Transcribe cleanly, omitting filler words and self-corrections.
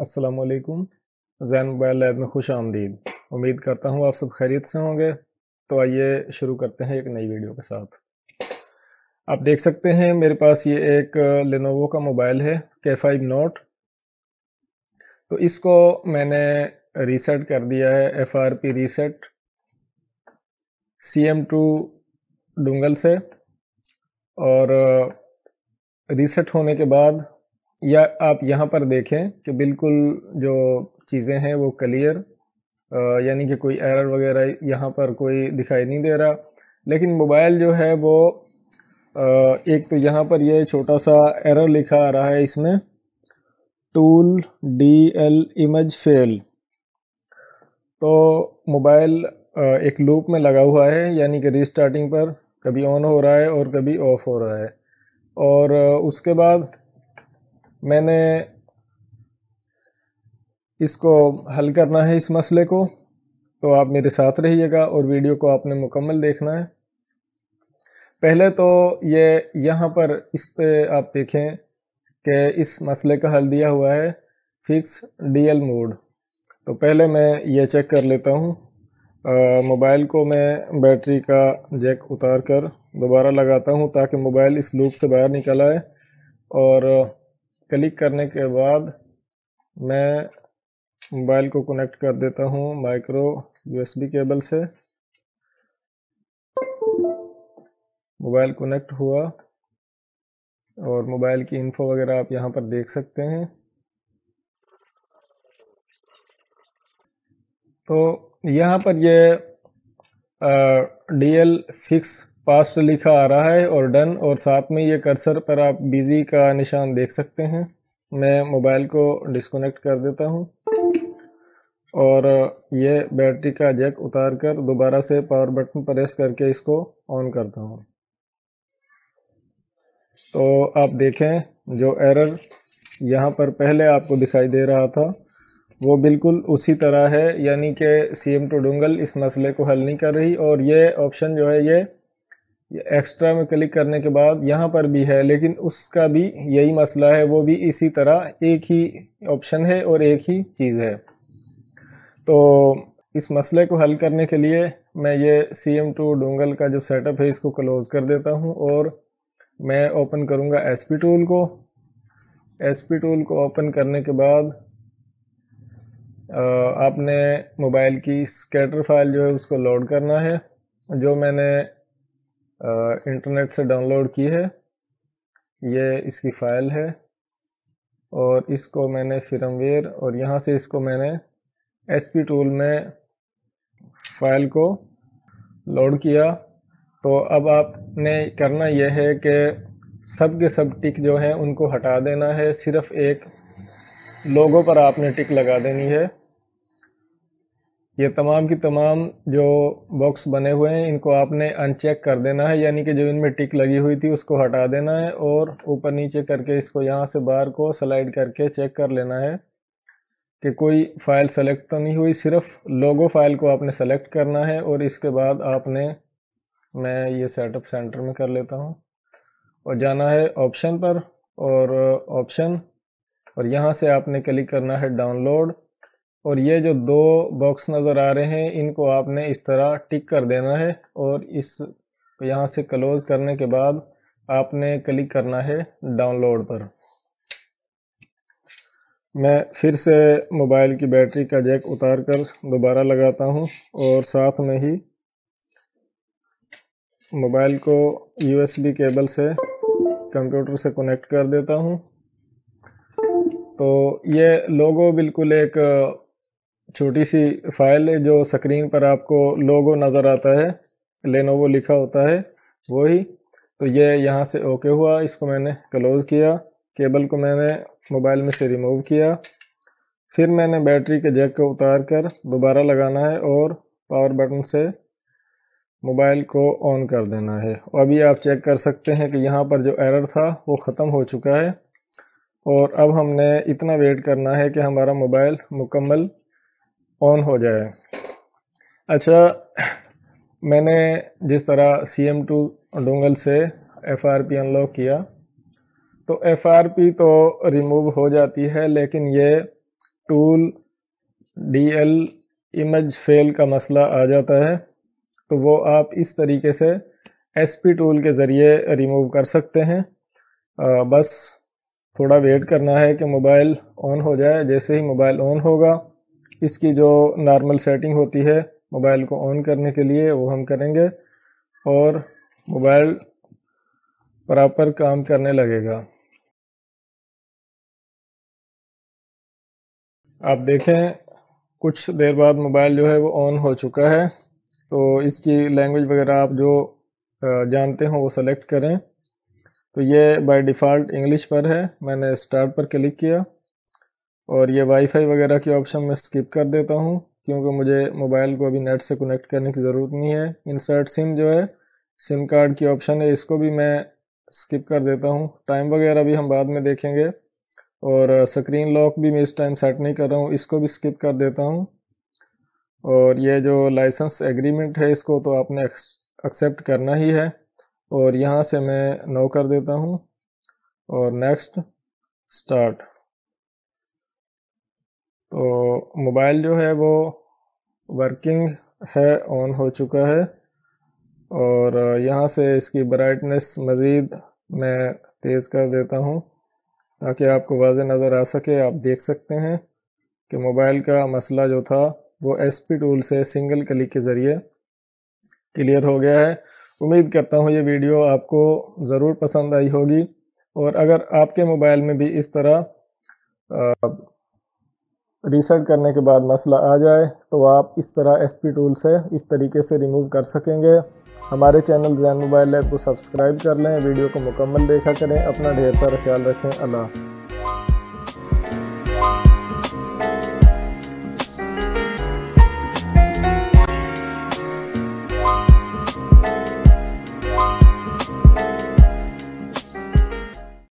अस्सलामुअलैकुम, Jain mobile lab में खुश आमदीद। उम्मीद करता हूँ आप सब खैरियत से होंगे। तो आइए शुरू करते हैं एक नई वीडियो के साथ। आप देख सकते हैं मेरे पास ये एक लेनोवो का मोबाइल है K5 Note। तो इसको मैंने रीसेट कर दिया है FRP रीसेट CM2 डोंगल से। और रीसेट होने के बाद या आप यहाँ पर देखें कि बिल्कुल जो चीज़ें हैं वो क्लियर, यानी कि कोई एरर वगैरह यहाँ पर कोई दिखाई नहीं दे रहा। लेकिन मोबाइल जो है वो एक तो यहाँ पर ये छोटा सा एरर लिखा आ रहा है, इसमें टूल DL इमेज फेल। तो मोबाइल एक लूप में लगा हुआ है, यानी कि रिस्टार्टिंग पर कभी ऑन हो रहा है और कभी ऑफ हो रहा है। और उसके बाद मैंने इसको हल करना है इस मसले को। तो आप मेरे साथ रहिएगा और वीडियो को आपने मुकम्मल देखना है। पहले तो ये यहाँ पर इस पे आप देखें कि इस मसले का हल दिया हुआ है फिक्स DL मोड। तो पहले मैं ये चेक कर लेता हूँ। मोबाइल को मैं बैटरी का जैक उतार कर दोबारा लगाता हूँ ताकि मोबाइल इस लूप से बाहर निकल आए। और क्लिक करने के बाद मैं मोबाइल को कनेक्ट कर देता हूँ माइक्रो USB केबल से। मोबाइल कनेक्ट हुआ और मोबाइल की इन्फो वगैरह आप यहाँ पर देख सकते हैं। तो यहाँ पर ये DL फिक्स पास्ट लिखा आ रहा है और डन, और साथ में ये कर्सर पर आप बिजी का निशान देख सकते हैं। मैं मोबाइल को डिस्कनेक्ट कर देता हूँ और ये बैटरी का जैक उतार कर दोबारा से पावर बटन प्रेस करके इसको ऑन करता हूँ। तो आप देखें जो एरर यहाँ पर पहले आपको दिखाई दे रहा था वो बिल्कुल उसी तरह है, यानी कि CM2 डोंगल इस मसले को हल नहीं कर रही। और ये ऑप्शन जो है ये एक्स्ट्रा में क्लिक करने के बाद यहाँ पर भी है, लेकिन उसका भी यही मसला है, वो भी इसी तरह एक ही ऑप्शन है और एक ही चीज़ है। तो इस मसले को हल करने के लिए मैं ये CM2 डोंगल का जो सेटअप है इसको क्लोज़ कर देता हूँ और मैं ओपन करूँगा SP टूल को। SP टूल को ओपन करने के बाद आपने मोबाइल की स्कैटर फाइल जो है उसको लोड करना है, जो मैंने इंटरनेट से डाउनलोड की है। ये इसकी फ़ाइल है और इसको मैंने फर्मवेयर और यहाँ से इसको मैंने SP टूल में फ़ाइल को लोड किया। तो अब आपने करना यह है कि सब के सब टिक जो हैं उनको हटा देना है, सिर्फ़ एक लोगो पर आपने टिक लगा देनी है। ये तमाम की तमाम जो बॉक्स बने हुए हैं इनको आपने अनचेक कर देना है, यानी कि जो इनमें टिक लगी हुई थी उसको हटा देना है और ऊपर नीचे करके इसको यहाँ से बार को स्लाइड करके चेक कर लेना है कि कोई फ़ाइल सेलेक्ट तो नहीं हुई। सिर्फ लोगो फ़ाइल को आपने सेलेक्ट करना है और इसके बाद आपने मैं ये सेटअप सेंटर में कर लेता हूँ और जाना है ऑप्शन पर और ऑप्शन, और यहाँ से आपने क्लिक करना है डाउनलोड। और ये जो दो बॉक्स नज़र आ रहे हैं इनको आपने इस तरह टिक कर देना है और इस यहाँ से क्लोज़ करने के बाद आपने क्लिक करना है डाउनलोड पर। मैं फिर से मोबाइल की बैटरी का जैक उतार कर दोबारा लगाता हूँ और साथ में ही मोबाइल को USB केबल से कंप्यूटर से कनेक्ट कर देता हूँ। तो ये लोगो बिल्कुल एक छोटी सी फ़ाइल है, जो स्क्रीन पर आपको लोगो नज़र आता है लेनोवो लिखा होता है वही। तो ये यहाँ से ओके हुआ, इसको मैंने क्लोज़ किया, केबल को मैंने मोबाइल में से रिमूव किया। फिर मैंने बैटरी के जैक को उतार कर दोबारा लगाना है और पावर बटन से मोबाइल को ऑन कर देना है। अभी आप चेक कर सकते हैं कि यहाँ पर जो एरर था वो ख़त्म हो चुका है। और अब हमने इतना वेट करना है कि हमारा मोबाइल मुकम्मल ऑन हो जाए। अच्छा, मैंने जिस तरह CM2 डोंगल से FRP अनलॉक किया, तो FRP तो रिमूव हो जाती है, लेकिन ये टूल डीएल इमेज फेल का मसला आ जाता है, तो वो आप इस तरीके से एसपी टूल के ज़रिए रिमूव कर सकते हैं। बस थोड़ा वेट करना है कि मोबाइल ऑन हो जाए। जैसे ही मोबाइल ऑन होगा, इसकी जो नॉर्मल सेटिंग होती है मोबाइल को ऑन करने के लिए, वो हम करेंगे और मोबाइल बराबर काम करने लगेगा। आप देखें कुछ देर बाद मोबाइल जो है वो ऑन हो चुका है। तो इसकी लैंग्वेज वगैरह आप जो जानते हो वो सेलेक्ट करें। तो ये बाय डिफ़ॉल्ट इंग्लिश पर है, मैंने स्टार्ट पर क्लिक किया और ये वाईफाई वगैरह के ऑप्शन में स्किप कर देता हूँ क्योंकि मुझे मोबाइल को अभी नेट से कनेक्ट करने की ज़रूरत नहीं है। इंसर्ट सिम जो है, सिम कार्ड की ऑप्शन है, इसको भी मैं स्किप कर देता हूँ। टाइम वगैरह भी हम बाद में देखेंगे और स्क्रीन लॉक भी मैं इस टाइम सेट नहीं कर रहा हूँ, इसको भी स्किप कर देता हूँ। और ये जो लाइसेंस एग्रीमेंट है इसको तो आपने एक्सेप्ट करना ही है। और यहाँ से मैं नो कर देता हूँ और नेक्स्ट स्टार्ट। तो मोबाइल जो है वो वर्किंग है, ऑन हो चुका है। और यहाँ से इसकी ब्राइटनेस मज़ीद मैं तेज़ कर देता हूँ ताकि आपको वाज़े नज़र आ सके। आप देख सकते हैं कि मोबाइल का मसला जो था वो एसपी टूल से सिंगल क्लिक के ज़रिए क्लियर हो गया है। उम्मीद करता हूँ ये वीडियो आपको ज़रूर पसंद आई होगी। और अगर आपके मोबाइल में भी इस तरह रीसेट करने के बाद मसला आ जाए तो आप इस तरह एसपी टूल से इस तरीके से रिमूव कर सकेंगे। हमारे चैनल जैन मोबाइल लैब को सब्सक्राइब कर लें, वीडियो को मुकम्मल देखा करें। अपना ढेर सारा ख्याल रखें। अल्लाह हाफ़िज़।